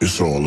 It's all